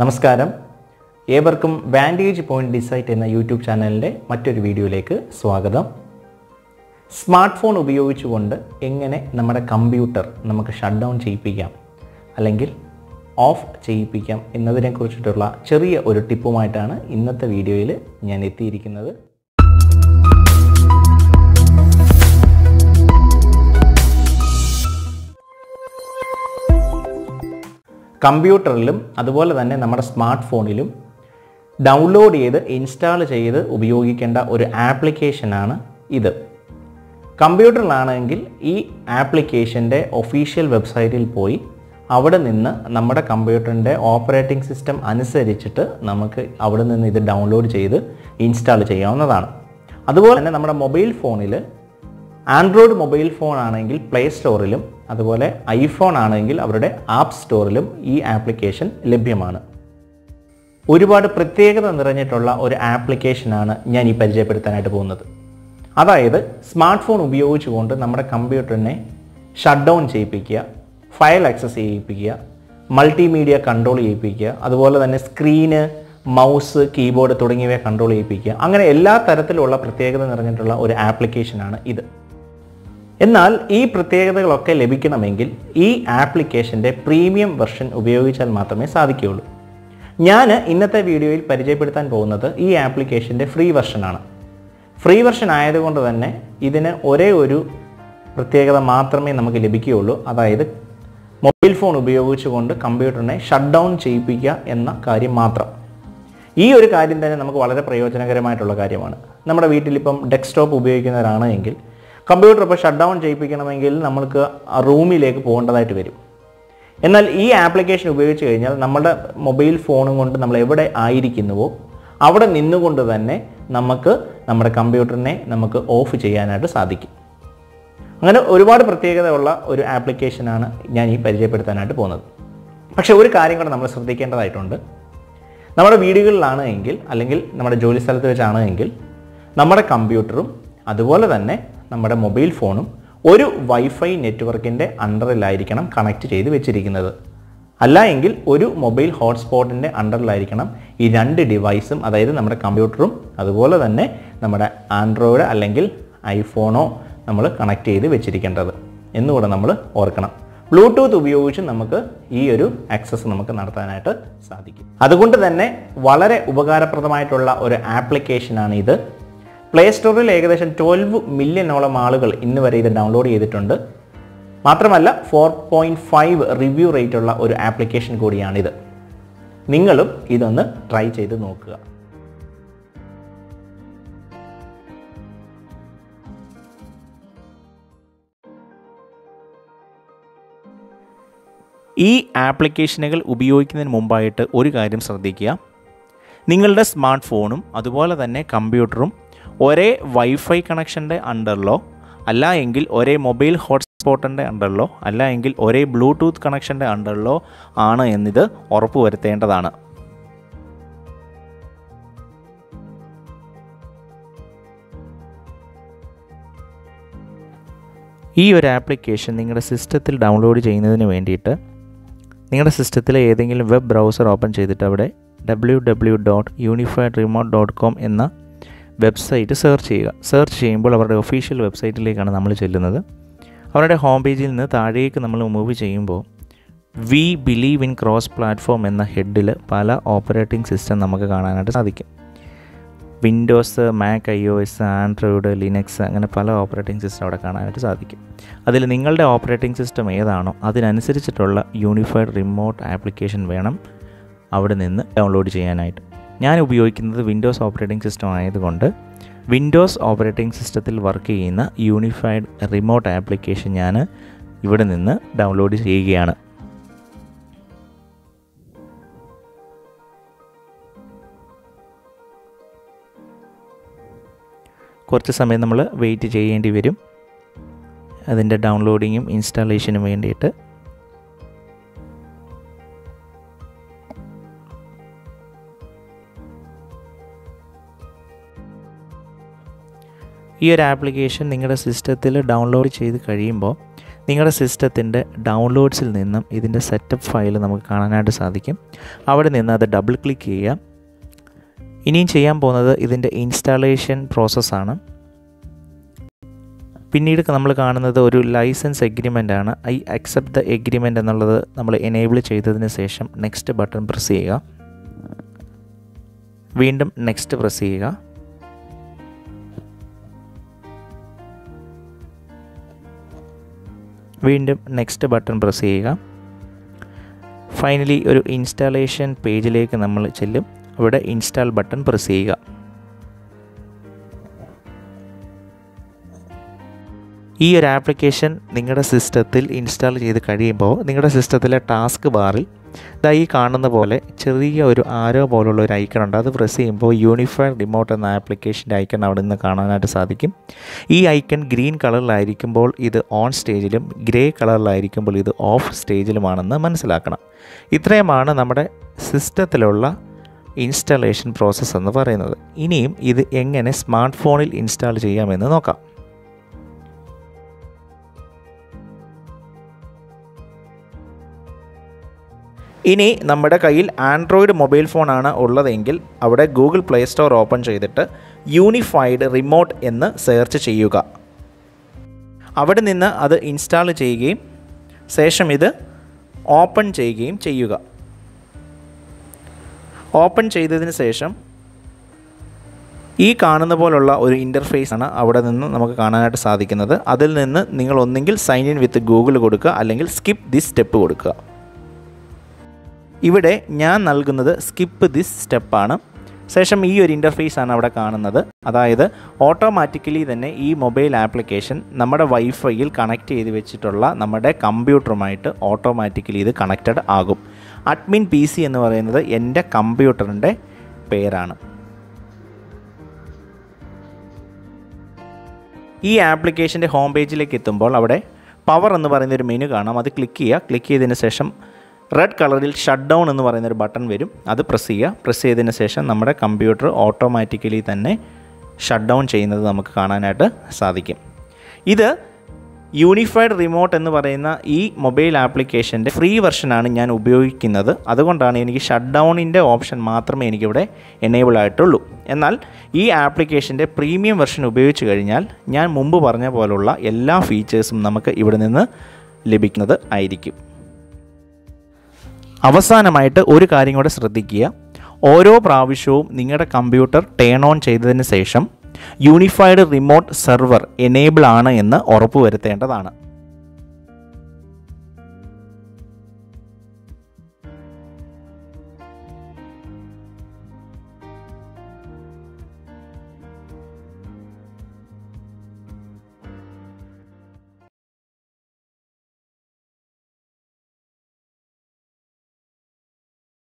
നമസ്കാരം, ഏവർക്കും vantage point ഡിസൈറ്റ് എന്ന യൂട്യൂബ് ചാനലിൻ്റെ മറ്റൊരു വീഡിയോയിലേക്ക് സ്വാഗതം. സ്മാർട്ട് ഫോൺ ഉപയോഗിച്ചുകൊണ്ട് എങ്ങനെ നമ്മുടെ കമ്പ്യൂട്ടർ നമുക്ക് ഷട്ട് ഡൗൺ ചെയ്യിപ്പിക്കാം അല്ലെങ്കിൽ ഓഫ് ചെയ്യിപ്പിക്കാം എന്നതിനെക്കുറിച്ചിട്ടുള്ള ചെറിയ ഒരു ടിപ്പുമായിട്ടാണ് ഇന്നത്തെ വീഡിയോയിൽ ഞാൻ എത്തിയിരിക്കുന്നത്. കമ്പ്യൂട്ടറിലും അതുപോലെ തന്നെ നമ്മുടെ സ്മാർട്ട് ഫോണിലും ഡൗൺലോഡ് ചെയ്ത് ഇൻസ്റ്റാൾ ചെയ്ത് ഉപയോഗിക്കേണ്ട ഒരു ആപ്ലിക്കേഷനാണ് ഇത്. കമ്പ്യൂട്ടറിലാണെങ്കിൽ ഈ ആപ്ലിക്കേഷൻ്റെ ഒഫീഷ്യൽ വെബ്സൈറ്റിൽ പോയി അവിടെ നിന്ന് നമ്മുടെ കമ്പ്യൂട്ടറിൻ്റെ ഓപ്പറേറ്റിംഗ് സിസ്റ്റം അനുസരിച്ചിട്ട് നമുക്ക് അവിടെ നിന്ന് ഇത് ഡൗൺലോഡ് ചെയ്ത് ഇൻസ്റ്റാൾ ചെയ്യാവുന്നതാണ്. അതുപോലെ തന്നെ നമ്മുടെ മൊബൈൽ ഫോണിൽ ആൻഡ്രോയിഡ് മൊബൈൽ ഫോൺ ആണെങ്കിൽ പ്ലേ സ്റ്റോറിലും അതുപോലെ ഐഫോൺ ആണെങ്കിൽ അവരുടെ ആപ്പ് സ്റ്റോറിലും ഈ ആപ്ലിക്കേഷൻ ലഭ്യമാണ്. ഒരുപാട് പ്രത്യേകത നിറഞ്ഞിട്ടുള്ള ഒരു ആപ്ലിക്കേഷനാണ് ഞാൻ ഈ പരിചയപ്പെടുത്താനായിട്ട് പോകുന്നത്. അതായത് സ്മാർട്ട് ഫോൺ ഉപയോഗിച്ചുകൊണ്ട് നമ്മുടെ കമ്പ്യൂട്ടറിനെ ഷട്ട് ഡൗൺ ചെയ്യിപ്പിക്കുക, ഫയൽ ആക്സസ് ചെയ്യിപ്പിക്കുക, മൾട്ടിമീഡിയ കൺട്രോൾ ചെയ്യിപ്പിക്കുക, അതുപോലെ തന്നെ സ്ക്രീന്, മൗസ്, കീബോർഡ് തുടങ്ങിയവയെ കൺട്രോൾ ചെയ്യിപ്പിക്കുക. അങ്ങനെ എല്ലാ തരത്തിലുള്ള പ്രത്യേകത നിറഞ്ഞിട്ടുള്ള ഒരു ആപ്ലിക്കേഷനാണ് ഇത്. എന്നാൽ ഈ പ്രത്യേകതകളൊക്കെ ലഭിക്കണമെങ്കിൽ ഈ ആപ്ലിക്കേഷൻ്റെ പ്രീമിയം വെർഷൻ ഉപയോഗിച്ചാൽ മാത്രമേ സാധിക്കുകയുള്ളൂ. ഞാൻ ഇന്നത്തെ വീഡിയോയിൽ പരിചയപ്പെടുത്താൻ പോകുന്നത് ഈ ആപ്ലിക്കേഷൻ്റെ ഫ്രീ വെർഷനാണ്. ഫ്രീ വെർഷൻ ആയതുകൊണ്ട് തന്നെ ഇതിന് ഒരേ ഒരു പ്രത്യേകത മാത്രമേ നമുക്ക് ലഭിക്കുകയുള്ളൂ. അതായത് മൊബൈൽ ഫോൺ ഉപയോഗിച്ചുകൊണ്ട് കമ്പ്യൂട്ടറിനെ ഷട്ട് ഡൗൺ ചെയ്യിപ്പിക്കുക എന്ന കാര്യം മാത്രം. ഈ ഒരു കാര്യം തന്നെ നമുക്ക് വളരെ പ്രയോജനകരമായിട്ടുള്ള കാര്യമാണ്. നമ്മുടെ വീട്ടിലിപ്പം ഡെസ്ക്ടോപ്പ് ഉപയോഗിക്കുന്നവരാണ് എങ്കിൽ കമ്പ്യൂട്ടർ ഇപ്പോൾ ഷട്ട് ഡൗൺ ചെയ്യിപ്പിക്കണമെങ്കിൽ നമ്മൾക്ക് റൂമിലേക്ക് പോകേണ്ടതായിട്ട് വരും. എന്നാൽ ഈ ആപ്ലിക്കേഷൻ ഉപയോഗിച്ച് കഴിഞ്ഞാൽ നമ്മുടെ മൊബൈൽ ഫോണും കൊണ്ട് നമ്മൾ എവിടെ ആയിരിക്കുന്നുവോ അവിടെ നിന്നുകൊണ്ട് തന്നെ നമുക്ക് നമ്മുടെ കമ്പ്യൂട്ടറിനെ നമുക്ക് ഓഫ് ചെയ്യാനായിട്ട് സാധിക്കും. അങ്ങനെ ഒരുപാട് പ്രത്യേകതയുള്ള ഒരു ആപ്ലിക്കേഷനാണ് ഞാൻ ഈ പരിചയപ്പെടുത്താനായിട്ട് പോകുന്നത്. പക്ഷേ ഒരു കാര്യം കൂടെ നമ്മൾ ശ്രദ്ധിക്കേണ്ടതായിട്ടുണ്ട്. നമ്മുടെ വീടുകളിലാണ് എങ്കിൽ അല്ലെങ്കിൽ നമ്മുടെ ജോലി സ്ഥലത്ത് വെച്ചാണ് എങ്കിൽ നമ്മുടെ കമ്പ്യൂട്ടറും അതുപോലെ തന്നെ നമ്മുടെ മൊബൈൽ ഫോണും ഒരു വൈഫൈ നെറ്റ്വർക്കിൻ്റെ അണ്ടറിലായിരിക്കണം കണക്റ്റ് ചെയ്ത് വെച്ചിരിക്കുന്നത്. അല്ല എങ്കിൽ ഒരു മൊബൈൽ ഹോട്ട്സ്പോട്ടിൻ്റെ അണ്ടറിലായിരിക്കണം ഈ രണ്ട് ഡിവൈസും, അതായത് നമ്മുടെ കമ്പ്യൂട്ടറും അതുപോലെ തന്നെ നമ്മുടെ ആൻഡ്രോയിഡ് അല്ലെങ്കിൽ ഐഫോണോ നമ്മൾ കണക്റ്റ് ചെയ്ത് വെച്ചിരിക്കേണ്ടത് എന്നുകൂടെ നമ്മൾ ഓർക്കണം. ബ്ലൂടൂത്ത് ഉപയോഗിച്ച് നമുക്ക് ഈ ഒരു ആക്സസ് നമുക്ക് നടത്താനായിട്ട് സാധിക്കും. അതുകൊണ്ട് തന്നെ വളരെ ഉപകാരപ്രദമായിട്ടുള്ള ഒരു ആപ്ലിക്കേഷനാണ് ഇത്. പ്ലേ സ്റ്റോറിൽ ഏകദേശം 12 മില്യണോളം ആളുകൾ ഇന്ന് വരെ ഇത് ഡൗൺലോഡ് ചെയ്തിട്ടുണ്ട്. മാത്രമല്ല 4.5 റിവ്യൂ റേറ്റുള്ള ഒരു ആപ്ലിക്കേഷൻ കൂടിയാണിത്. നിങ്ങളും ഇതൊന്ന് ട്രൈ ചെയ്ത് നോക്കുക. ഈ ആപ്ലിക്കേഷനുകൾ ഉപയോഗിക്കുന്നതിന് മുമ്പായിട്ട് ഒരു കാര്യം ശ്രദ്ധിക്കുക. നിങ്ങളുടെ സ്മാർട്ട് ഫോണും അതുപോലെ തന്നെ കമ്പ്യൂട്ടറും ഒരേ വൈഫൈ കണക്ഷൻ്റെ അണ്ടറിലോ അല്ല എങ്കിൽ ഒരേ മൊബൈൽ ഹോട്ട്സ്പോട്ടിൻ്റെ അണ്ടറിലോ അല്ല എങ്കിൽ ഒരേ ബ്ലൂടൂത്ത് കണക്ഷൻ്റെ അണ്ടറിലോ ആണ് എന്നിത് ഉറപ്പുവരുത്തേണ്ടതാണ്. ഈ ഒരു ആപ്ലിക്കേഷൻ നിങ്ങളുടെ സിസ്റ്റത്തിൽ ഡൗൺലോഡ് ചെയ്യുന്നതിന് വേണ്ടിയിട്ട് നിങ്ങളുടെ സിസ്റ്റത്തിലെ ഏതെങ്കിലും വെബ് ബ്രൗസർ ഓപ്പൺ ചെയ്തിട്ട് അവിടെ www.unifiedremote.com എന്ന വെബ്സൈറ്റ് സെർച്ച് ചെയ്യുക. സെർച്ച് ചെയ്യുമ്പോൾ അവരുടെ ഒഫീഷ്യൽ വെബ്സൈറ്റിലേക്കാണ് നമ്മൾ ചെല്ലുന്നത്. അവരുടെ ഹോം പേജിൽ നിന്ന് താഴേക്ക് നമ്മൾ മൂവ് ചെയ്യുമ്പോൾ we believe in cross platform എന്ന ഹെഡിൽ പല ഓപ്പറേറ്റിംഗ് സിസ്റ്റം നമുക്ക് കാണാനായിട്ട് സാധിക്കും. Windows, Mac, iOS, Android, Linux, അങ്ങനെ പല ഓപ്പറേറ്റിംഗ് സിസ്റ്റം അവിടെ കാണാനായിട്ട് സാധിക്കും. അതിൽ നിങ്ങളുടെ ഓപ്പറേറ്റിംഗ് സിസ്റ്റം ഏതാണോ അതിനനുസരിച്ചിട്ടുള്ള യൂണിഫൈഡ് റിമോട്ട് ആപ്ലിക്കേഷൻ വേണം അവിടെ നിന്ന് ഡൗൺലോഡ് ചെയ്യാനായിട്ട്. ഞാൻ ഉപയോഗിക്കുന്നത് വിൻഡോസ് ഓപ്പറേറ്റിംഗ് സിസ്റ്റം ആയതുകൊണ്ട് വിൻഡോസ് ഓപ്പറേറ്റിംഗ് സിസ്റ്റത്തിൽ വർക്ക് ചെയ്യുന്ന യൂണിഫൈഡ് റിമോട്ട് ആപ്ലിക്കേഷൻ ഞാൻ ഇവിടെ നിന്ന് ഡൗൺലോഡ് ചെയ്യുകയാണ്. കുറച്ച് സമയം നമ്മൾ വെയിറ്റ് ചെയ്യേണ്ടി വരും അതിൻ്റെ ഡൗൺലോഡിങ്ങും ഇൻസ്റ്റാളേഷനും വേണ്ടിയിട്ട്. ഈ ഒരു ആപ്ലിക്കേഷൻ നിങ്ങളുടെ സിസ്റ്റത്തിൽ ഡൗൺലോഡ് ചെയ്ത് കഴിയുമ്പോൾ നിങ്ങളുടെ സിസ്റ്റത്തിൻ്റെ ഡൗൺലോഡ്സിൽ നിന്നും ഇതിൻ്റെ സെറ്റപ്പ് ഫയൽ നമുക്ക് കാണാനായിട്ട് സാധിക്കും. അവിടെ നിന്ന് അത് ഡബിൾ ക്ലിക്ക് ചെയ്യുക. ഇനിയും ചെയ്യാൻ പോകുന്നത് ഇതിൻ്റെ ഇൻസ്റ്റാളേഷൻ പ്രോസസ്സാണ്. പിന്നീട് നമ്മൾ കാണുന്നത് ഒരു ലൈസൻസ് എഗ്രിമെൻ്റ് ആണ്. ഐ അക്സെപ്റ്റ് ദ എഗ്രിമെൻ്റ് എന്നുള്ളത് നമ്മൾ എനേബിൾ ചെയ്തതിന് ശേഷം നെക്സ്റ്റ് ബട്ടൺ പ്രസ് ചെയ്യുക. വീണ്ടും നെക്സ്റ്റ് പ്രസ് ചെയ്യുക. വീണ്ടും നെക്സ്റ്റ് ബട്ടൺ പ്രസ് ചെയ്യുക. ഫൈനലി ഒരു ഇൻസ്റ്റാളേഷൻ പേജിലേക്ക് നമ്മൾ ചെല്ലും. അവിടെ ഇൻസ്റ്റാൾ ബട്ടൺ പ്രസ് ചെയ്യുക. ഈ ഒരു ആപ്ലിക്കേഷൻ നിങ്ങളുടെ സിസ്റ്റത്തിൽ ഇൻസ്റ്റാൾ ചെയ്ത് കഴിയുമ്പോൾ നിങ്ങളുടെ സിസ്റ്റത്തിലെ ടാസ്ക് ബാറിൽ ഇതായി കാണുന്ന പോലെ ചെറിയ ഒരു ആരോ പോലുള്ള ഒരു ഐക്കൺ ഉണ്ട്. അത് പ്രസ് ചെയ്യുമ്പോൾ യൂണിഫൈഡ് റിമോട്ട് എന്ന ആപ്ലിക്കേഷൻ്റെ ഐക്കൺ അവിടെ നിന്ന് കാണാനായിട്ട് സാധിക്കും. ഈ ഐക്കൺ ഗ്രീൻ കളറിലായിരിക്കുമ്പോൾ ഇത് ഓൺ സ്റ്റേജിലും ഗ്രേ കളറിലായിരിക്കുമ്പോൾ ഇത് ഓഫ് സ്റ്റേജിലുമാണെന്ന് മനസ്സിലാക്കണം. ഇത്രയുമാണ് നമ്മുടെ സിസ്റ്റത്തിലുള്ള ഇൻസ്റ്റാളേഷൻ പ്രോസസ്സ് എന്ന് പറയുന്നത്. ഇനിയും ഇത് എങ്ങനെ സ്മാർട്ട് ഫോണിൽ ഇൻസ്റ്റാൾ ചെയ്യാമെന്ന് നോക്കാം. ഇനി നമ്മുടെ കയ്യിൽ ആൻഡ്രോയിഡ് മൊബൈൽ ഫോണാണ് ഉള്ളതെങ്കിൽ അവിടെ ഗൂഗിൾ പ്ലേ സ്റ്റോർ ഓപ്പൺ ചെയ്തിട്ട് യൂണിഫൈഡ് റിമോട്ട് എന്ന് സെർച്ച് ചെയ്യുക. അവിടെ നിന്ന് അത് ഇൻസ്റ്റാൾ ചെയ്യുകയും ശേഷം ഇത് ഓപ്പൺ ചെയ്യുകയും ചെയ്യുക. ഓപ്പൺ ചെയ്തതിന് ശേഷം ഈ കാണുന്ന പോലുള്ള ഒരു ഇൻ്റർഫേസ് ആണ് അവിടെ നിന്ന് നമുക്ക് കാണാനായിട്ട് സാധിക്കുന്നത്. അതിൽ നിന്ന് നിങ്ങൾ ഒന്നെങ്കിൽ സൈൻ ഇൻ വിത്ത് ഗൂഗിൾ കൊടുക്കുക, അല്ലെങ്കിൽ സ്കിപ്പ് ദിസ് സ്റ്റെപ്പ് കൊടുക്കുക. ഇവിടെ ഞാൻ നൽകുന്നത് സ്കിപ്പ് ദിസ് സ്റ്റെപ്പാണ്. ശേഷം ഈ ഒരു ഇൻ്റർഫേസ് ആണ് അവിടെ കാണുന്നത്. അതായത് ഓട്ടോമാറ്റിക്കലി തന്നെ ഈ മൊബൈൽ ആപ്ലിക്കേഷൻ നമ്മുടെ വൈഫൈയിൽ കണക്റ്റ് ചെയ്ത് വെച്ചിട്ടുള്ള നമ്മുടെ കമ്പ്യൂട്ടറുമായിട്ട് ഓട്ടോമാറ്റിക്കലി ഇത് കണക്റ്റഡ് ആകും. അഡ്മിൻ പി സി എന്ന് പറയുന്നത് എൻ്റെ കമ്പ്യൂട്ടറിൻ്റെ പേരാണ്. ഈ ആപ്ലിക്കേഷൻ്റെ ഹോം പേജിലേക്ക് എത്തുമ്പോൾ അവിടെ പവർ എന്ന് പറയുന്നൊരു മെനു കാണാം. അത് ക്ലിക്ക് ചെയ്യുക. ക്ലിക്ക് ചെയ്തതിന് ശേഷം റെഡ് കളറിൽ ഷട്ട് ഡൗൺ എന്ന് പറയുന്നൊരു ബട്ടൺ വരും. അത് പ്രസ് ചെയ്യുക. പ്രസ് ചെയ്തതിന് ശേഷം നമ്മുടെ കമ്പ്യൂട്ടർ ഓട്ടോമാറ്റിക്കലി തന്നെ ഷട്ട് ഡൗൺ ചെയ്യുന്നത് നമുക്ക് കാണാനായിട്ട് സാധിക്കും. ഇത് യൂണിഫൈഡ് റിമോട്ട് എന്ന് പറയുന്ന ഈ മൊബൈൽ ആപ്ലിക്കേഷൻ്റെ ഫ്രീ വെർഷനാണ് ഞാൻ ഉപയോഗിക്കുന്നത്. അതുകൊണ്ടാണ് എനിക്ക് ഷട്ട് ഡൗണിൻ്റെ ഓപ്ഷൻ മാത്രമേ എനിക്കിവിടെ എനേബിൾ ആയിട്ടുള്ളൂ. എന്നാൽ ഈ ആപ്ലിക്കേഷൻ്റെ പ്രീമിയം വെർഷൻ ഉപയോഗിച്ച് കഴിഞ്ഞാൽ ഞാൻ മുമ്പ് പറഞ്ഞ പോലുള്ള എല്ലാ ഫീച്ചേഴ്സും നമുക്ക് ഇവിടെ നിന്ന് ലഭിക്കുന്നത് ആയിരിക്കും. അവസാനമായിട്ട് ഒരു കാര്യം കൂടെ ശ്രദ്ധിക്കുക. ഓരോ പ്രാവശ്യവും നിങ്ങളുടെ കമ്പ്യൂട്ടർ ടേൺ ഓൺ ചെയ്തതിന് ശേഷം യൂണിഫൈഡ് റിമോട്ട് സെർവർ എനേബിൾ ആണ് എന്ന് ഉറപ്പുവരുത്തേണ്ടതാണ്.